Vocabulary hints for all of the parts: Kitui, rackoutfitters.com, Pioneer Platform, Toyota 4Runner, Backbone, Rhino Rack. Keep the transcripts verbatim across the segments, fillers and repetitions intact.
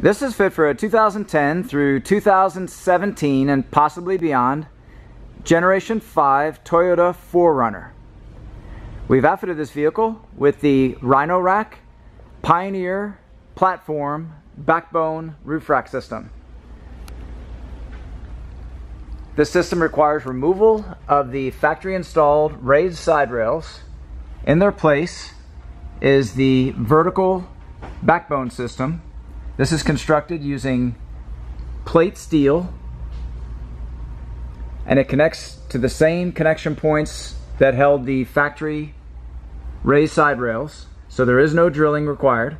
This is fit for a two thousand ten through two thousand seventeen and possibly beyond Generation five Toyota four runner. We've outfitted this vehicle with the Rhino Rack, Pioneer Platform, Backbone roof rack system. This system requires removal of the factory installed raised side rails. In their place is the vertical backbone system. This is constructed using plate steel, and it connects to the same connection points that held the factory raised side rails, so there is no drilling required.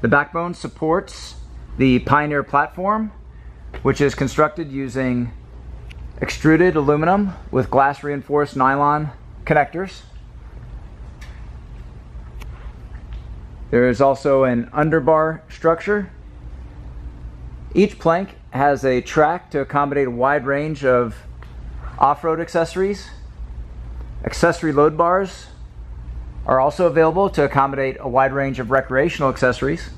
The backbone supports the Pioneer platform, which is constructed using extruded aluminum with glass reinforced nylon connectors. There is also an underbar structure. Each plank has a track to accommodate a wide range of off-road accessories. Accessory load bars are also available to accommodate a wide range of recreational accessories.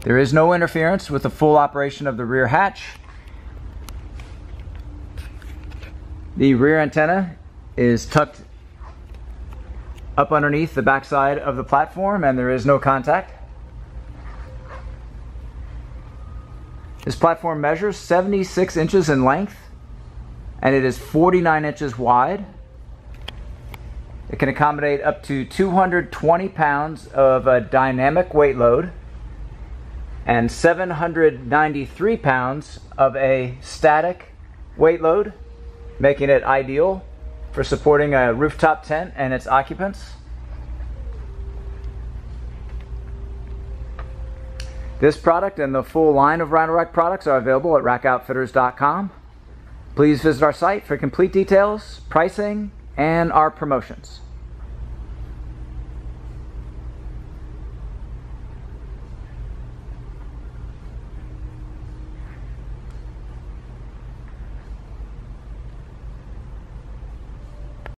There is no interference with the full operation of the rear hatch. The rear antenna is tucked up underneath the backside of the platform, and there is no contact. This platform measures seventy-six inches in length, and it is forty-nine inches wide. It can accommodate up to two hundred twenty pounds of a dynamic weight load and seven hundred ninety-three pounds of a static weight load, making it ideal for supporting a rooftop tent and its occupants. This product and the full line of Rhino Rack products are available at rack outfitters dot com. Please visit our site for complete details, pricing, and our promotions.